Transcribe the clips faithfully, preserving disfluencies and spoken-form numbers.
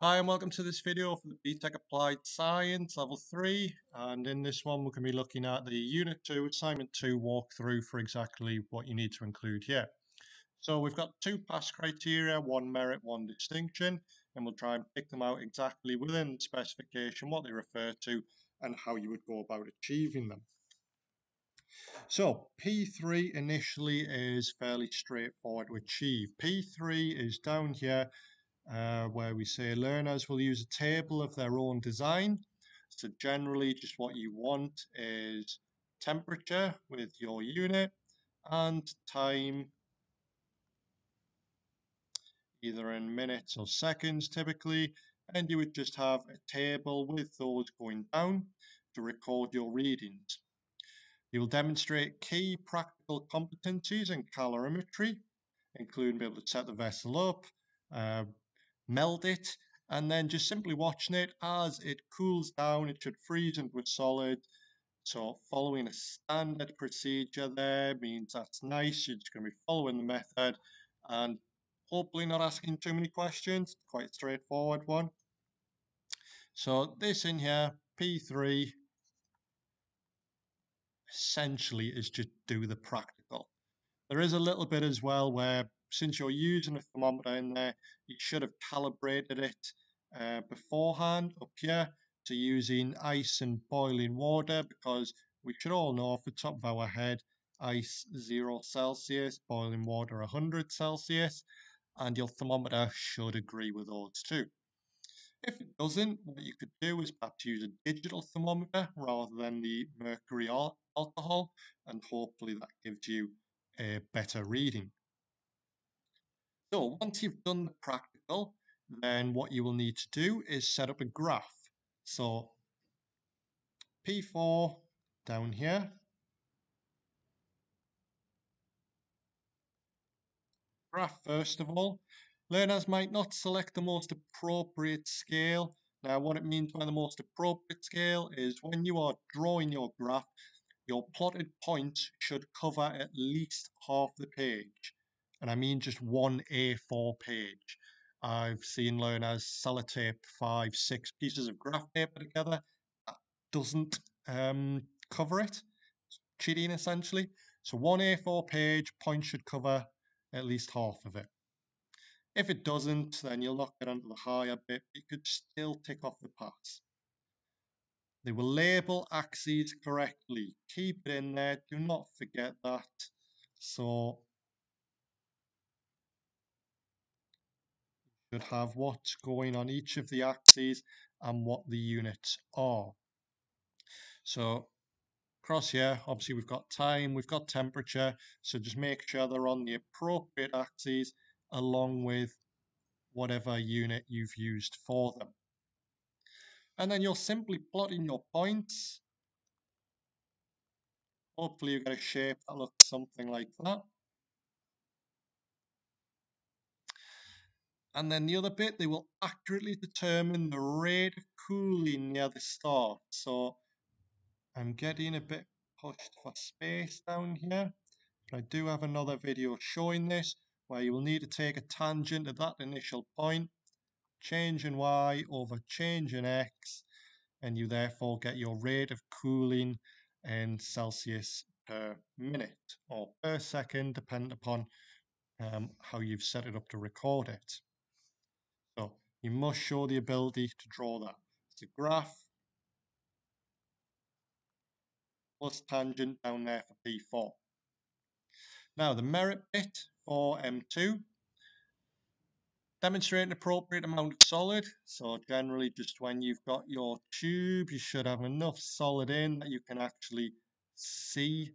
Hi and welcome to this video for the B TEC Applied Science Level three, and in this one we're going to be looking at the Unit two Assignment two walkthrough for exactly what you need to include here. So we've got two pass criteria, one merit, one distinction, and we'll try and pick them out exactly within the specification, what they refer to and how you would go about achieving them. So P three initially is fairly straightforward to achieve. P three is down here. Uh, where we say learners will use a table of their own design. So generally just what you want is temperature with your unit and time, either in minutes or seconds typically, and you would just have a table with those going down to record your readings. You will demonstrate key practical competencies in calorimetry, including being able to set the vessel up, uh, meld it, and then just simply watching it as it cools down. It should freeze into a solid. So following a standard procedure there means that's nice. You're just going to be following the method and hopefully not asking too many questions. Quite a straightforward one. So this in here, P three, essentially is just do the practical. There is a little bit as well where, since you're using a thermometer in there, you should have calibrated it uh, beforehand up here to using ice and boiling water, because we should all know off the top of our head, ice zero Celsius, boiling water one hundred Celsius, and your thermometer should agree with those two. If it doesn't, what you could do is perhaps use a digital thermometer rather than the mercury alcohol, and hopefully that gives you a better reading. So once you've done the practical, then what you will need to do is set up a graph. So P four down here, graph first of all. Learners might not select the most appropriate scale. Now what it means by the most appropriate scale is when you are drawing your graph, your plotted points should cover at least half the page. And I mean just one A four page. I've seen learners sellotape five, six pieces of graph paper together. That doesn't um, cover it. It's cheating essentially. So one A four page, point should cover at least half of it. If it doesn't, then you'll not get onto the higher bit. You could still tick off the pass. They will label axes correctly. Keep it in there. Do not forget that. So should have what's going on each of the axes and what the units are. So across here, obviously we've got time, we've got temperature, so just make sure they're on the appropriate axes along with whatever unit you've used for them. And then you're simply plotting your points. Hopefully you get a shape that looks something like that. And then the other bit, they will accurately determine the rate of cooling near the start. So I'm getting a bit pushed for space down here, but I do have another video showing this where you will need to take a tangent at that initial point, change in y over change in x, and you therefore get your rate of cooling in Celsius per minute or per second, depending upon um, how you've set it up to record it. So you must show the ability to draw that. It's a graph plus tangent down there for P four. Now the merit bit for M two. Demonstrate an appropriate amount of solid. So generally just when you've got your tube, you should have enough solid in that you can actually see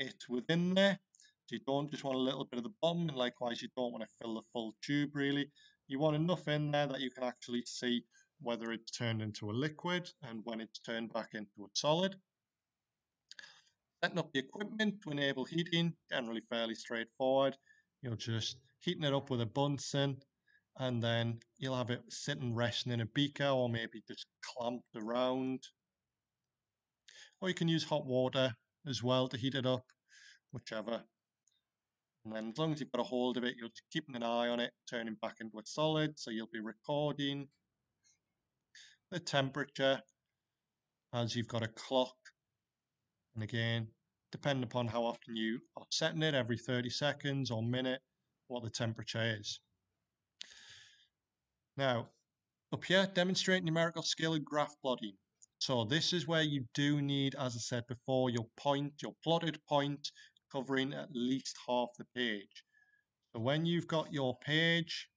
it within there. So you don't just want a little bit of the bottom, and likewise you don't want to fill the full tube really. You want enough in there that you can actually see whether it's turned into a liquid and when it's turned back into a solid. Setting up the equipment to enable heating, generally fairly straightforward. You're just heating it up with a Bunsen, and then you'll have it sitting resting in a beaker or maybe just clamped around. Or you can use hot water as well to heat it up, whichever And then as long as you've got a hold of it, you're just keeping an eye on it, turning back into a solid. So you'll be recording the temperature as you've got a clock. And again, depending upon how often you are setting it, every thirty seconds or minute, what the temperature is. Now, up here, demonstrate numerical skill in graph plotting. So this is where you do need, as I said before, your point, your plotted point, covering at least half the page. So when you've got your page,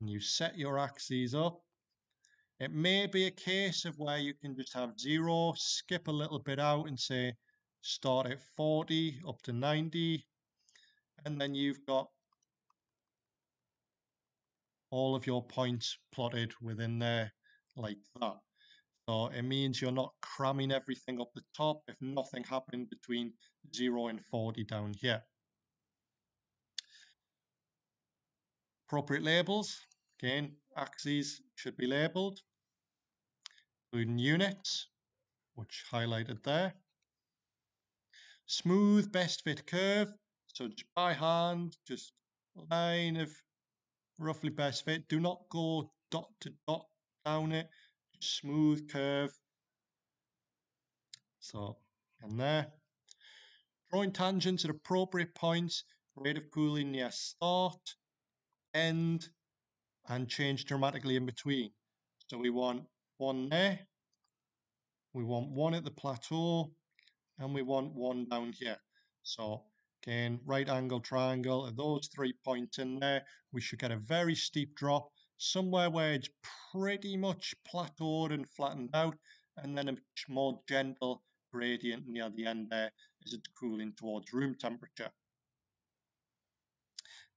and you set your axes up, it may be a case of where you can just have zero, skip a little bit out and say, start at forty, up to ninety, and then you've got all of your points plotted within there like that. So it means you're not cramming everything up the top if nothing happened between zero and forty down here. Appropriate labels. Again, axes should be labelled, including units, which highlighted there. Smooth best fit curve. So just by hand, just line of roughly best fit. Do not go dot to dot down it. Just smooth curve. So, and there. Drawing tangents at appropriate points. Rate of cooling near start, end, and change dramatically in between. So we want one there, we want one at the plateau, and we want one down here. So again, right angle triangle, at those three points in there, we should get a very steep drop, somewhere where it's pretty much plateaued and flattened out, and then a much more gentle gradient near the end there as it's cooling towards room temperature.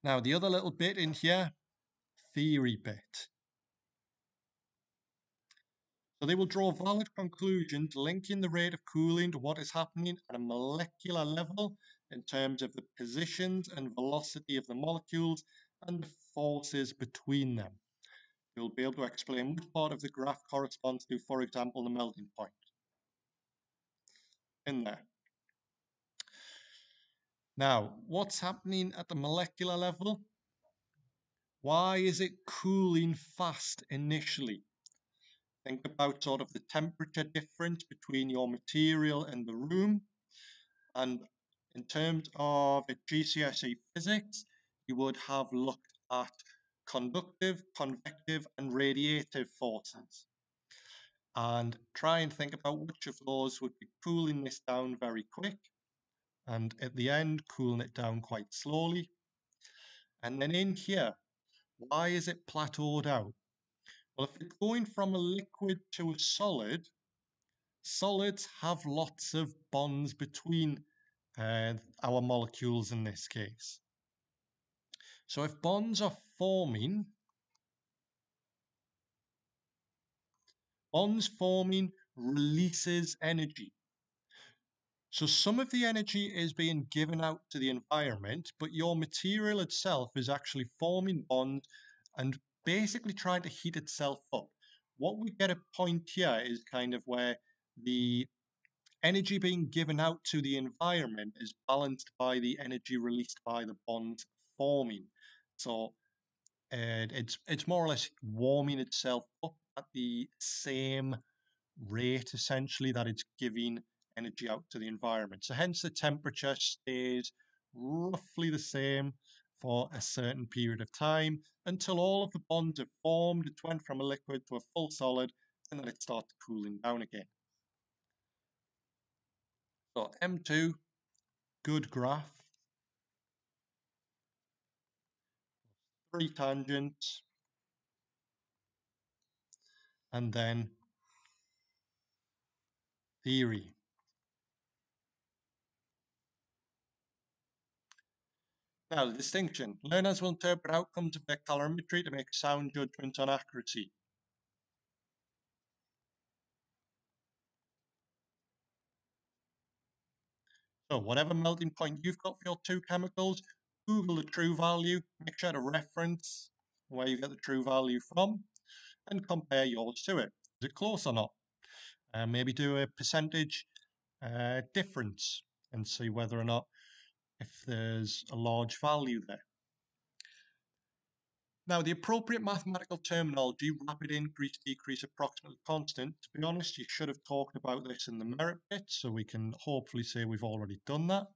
Now the other little bit in here, theory bit. So they will draw valid conclusions linking the rate of cooling to what is happening at a molecular level in terms of the positions and velocity of the molecules and the forces between them. You'll be able to explain which part of the graph corresponds to, for example, the melting point. In there. Now, what's happening at the molecular level? Why is it cooling fast initially? Think about sort of the temperature difference between your material and the room. And in terms of G C S E physics, you would have looked at conductive, convective, and radiative forces. And try and think about which of those would be cooling this down very quick. And at the end, cooling it down quite slowly. And then in here, why is it plateaued out? Well, if it's going from a liquid to a solid, solids have lots of bonds between uh, our molecules in this case. So if bonds are forming, bonds forming releases energy. So some of the energy is being given out to the environment, but your material itself is actually forming bonds and basically trying to heat itself up. What we get at point here is kind of where the energy being given out to the environment is balanced by the energy released by the bonds forming. So uh, it's, it's more or less warming itself up at the same rate, essentially, that it's giving energy out to the environment. So hence the temperature stays roughly the same for a certain period of time until all of the bonds have formed. It went from a liquid to a full solid and then it starts cooling down again. So M two, good graph. Three tangents. And then theory. Now, the distinction. Learners will interpret outcomes of their calorimetry to make sound judgments on accuracy. So, whatever melting point you've got for your two chemicals, Google the true value, make sure to reference where you get the true value from, and compare yours to it. Is it close or not? Uh, maybe do a percentage uh, difference and see whether or not if there's a large value there. Now, the appropriate mathematical terminology, rapid increase, decrease, approximately constant. To be honest, you should have talked about this in the merit bit, so we can hopefully say we've already done that.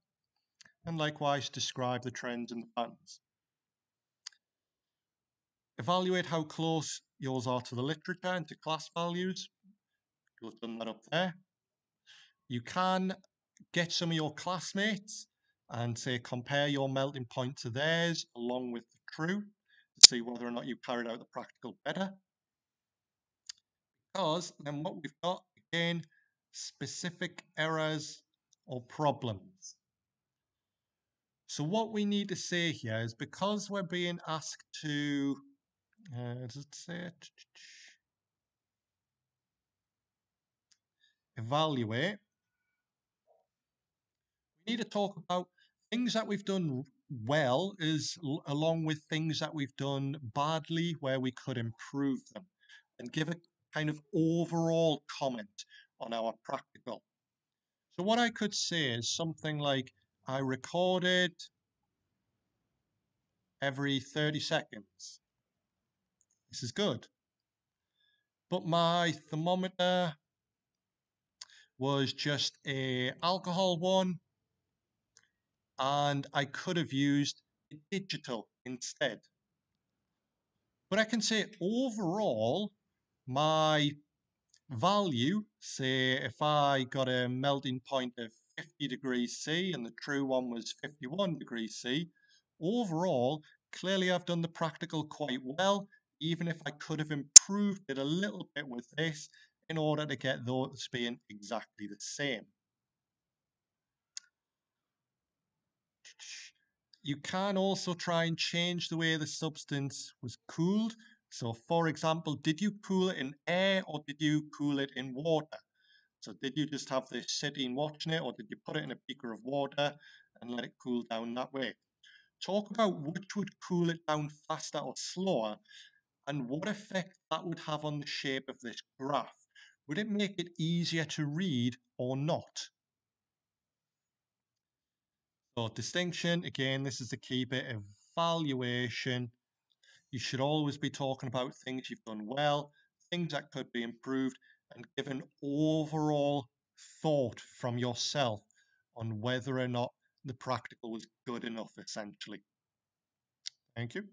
And likewise, describe the trends and the patterns. Evaluate how close yours are to the literature and to class values. You'll have done that up there. You can get some of your classmates and say compare your melting point to theirs along with the true, to see whether or not you carried out the practical better. Because then what we've got, again, specific errors or problems. So what we need to say here is, because we're being asked to, uh, does it say, evaluate, we need to talk about things that we've done well, is along with things that we've done badly, where we could improve them, and give a kind of overall comment on our practical. So what I could say is something like, I recorded every thirty seconds. This is good. But my thermometer was just an alcohol one, and I could have used digital instead. But I can say overall, my value, say if I got a melting point of fifty degrees C and the true one was fifty-one degrees C, overall, clearly I've done the practical quite well, even if I could have improved it a little bit with this in order to get those being exactly the same. You can also try and change the way the substance was cooled. So for example, did you cool it in air or did you cool it in water? So did you just have this sitting watching it, or did you put it in a beaker of water and let it cool down that way? Talk about which would cool it down faster or slower, and what effect that would have on the shape of this graph. Would it make it easier to read or not? So distinction, again, this is the key bit, evaluation. You should always be talking about things you've done well, things that could be improved, and give an overall thought from yourself on whether or not the practical was good enough, essentially. Thank you.